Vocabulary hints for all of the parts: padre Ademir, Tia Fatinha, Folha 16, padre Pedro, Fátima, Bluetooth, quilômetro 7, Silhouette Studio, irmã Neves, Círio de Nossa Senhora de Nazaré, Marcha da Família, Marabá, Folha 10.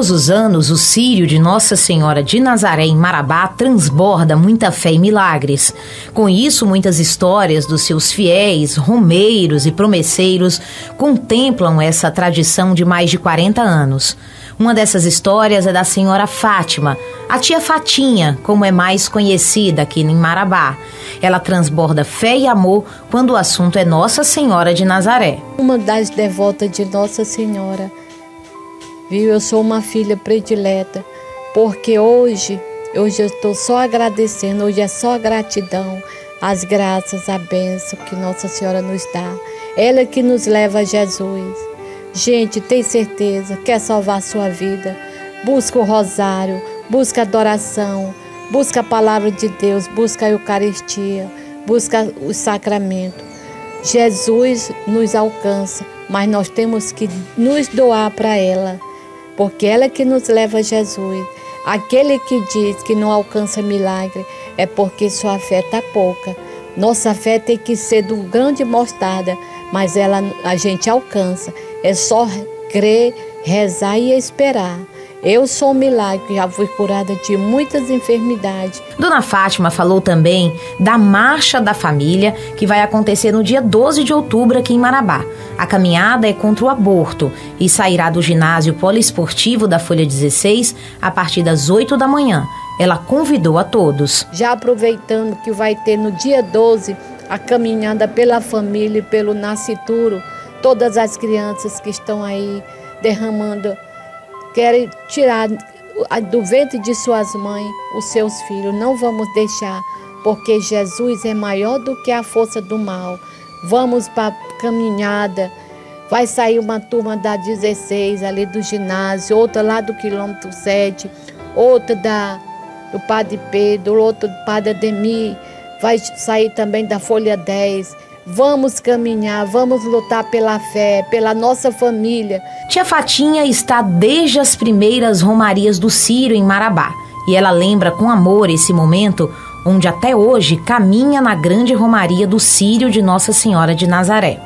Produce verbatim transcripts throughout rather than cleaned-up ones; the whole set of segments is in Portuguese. Todos os anos, o Círio de Nossa Senhora de Nazaré, em Marabá, transborda muita fé e milagres. Com isso, muitas histórias dos seus fiéis, romeiros e promesseiros contemplam essa tradição de mais de quarenta anos. Uma dessas histórias é da senhora Fátima, a tia Fatinha, como é mais conhecida aqui em Marabá. Ela transborda fé e amor quando o assunto é Nossa Senhora de Nazaré. Uma das devotas de Nossa Senhora, viu? Eu sou uma filha predileta, porque hoje, hoje eu estou só agradecendo, hoje é só gratidão, as graças, a bênção que Nossa Senhora nos dá. Ela que nos leva a Jesus. Gente, tem certeza, quer salvar a sua vida, busca o rosário, busca a adoração, busca a palavra de Deus, busca a Eucaristia, busca o sacramento. Jesus nos alcança, mas nós temos que nos doar para ela, porque ela é que nos leva a Jesus. Aquele que diz que não alcança milagre é porque sua fé está pouca. Nossa fé tem que ser do grão de mostarda, mas ela, a gente alcança. É só crer, rezar e esperar. Eu sou um milagre, já fui curada de muitas enfermidades. Dona Fátima falou também da Marcha da Família, que vai acontecer no dia doze de outubro aqui em Marabá. A caminhada é contra o aborto e sairá do ginásio poliesportivo da Folha dezesseis a partir das oito da manhã. Ela convidou a todos. Já aproveitando que vai ter no dia doze a caminhada pela família e pelo nascituro, todas as crianças que estão aí derramando, querem tirar do ventre de suas mães os seus filhos. Não vamos deixar, porque Jesus é maior do que a força do mal. Vamos para a caminhada. Vai sair uma turma da dezesseis ali do ginásio, outra lá do quilômetro sete, outra da, do padre Pedro, outra do padre Ademir. Vai sair também da Folha dez. Vamos caminhar, vamos lutar pela fé, pela nossa família. Tia Fatinha está desde as primeiras romarias do Círio em Marabá. E ela lembra com amor esse momento onde até hoje caminha na grande romaria do Círio de Nossa Senhora de Nazaré.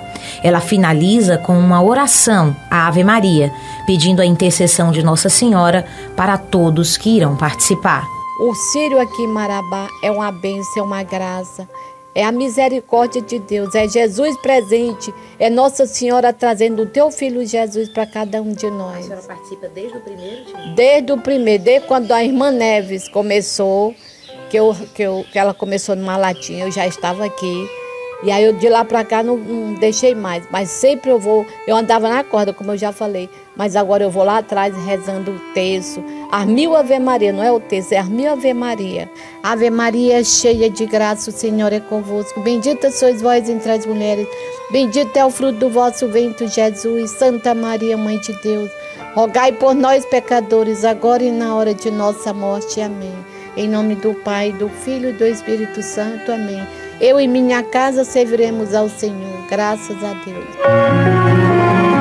Ela finaliza com uma oração à Ave Maria, pedindo a intercessão de Nossa Senhora para todos que irão participar. O Círio aqui em Marabá é uma bênção, é uma graça. É a misericórdia de Deus, é Jesus presente, é Nossa Senhora trazendo o teu filho Jesus para cada um de nós. A senhora participa desde o primeiro dia? Desde o primeiro, desde quando a irmã Neves começou, que, eu, que, eu, que ela começou numa latinha, eu já estava aqui. E aí eu de lá para cá não, não deixei mais, mas sempre eu vou, eu andava na corda, como eu já falei, mas agora eu vou lá atrás rezando o terço, as mil Ave Maria, não é o terço, é as mil Ave Maria. Ave Maria cheia de graça, o Senhor é convosco, bendita sois vós entre as mulheres, bendito é o fruto do vosso ventre, Jesus. Santa Maria, Mãe de Deus, rogai por nós pecadores, agora e na hora de nossa morte, amém. Em nome do Pai, do Filho e do Espírito Santo, amém. Eu e minha casa serviremos ao Senhor, graças a Deus.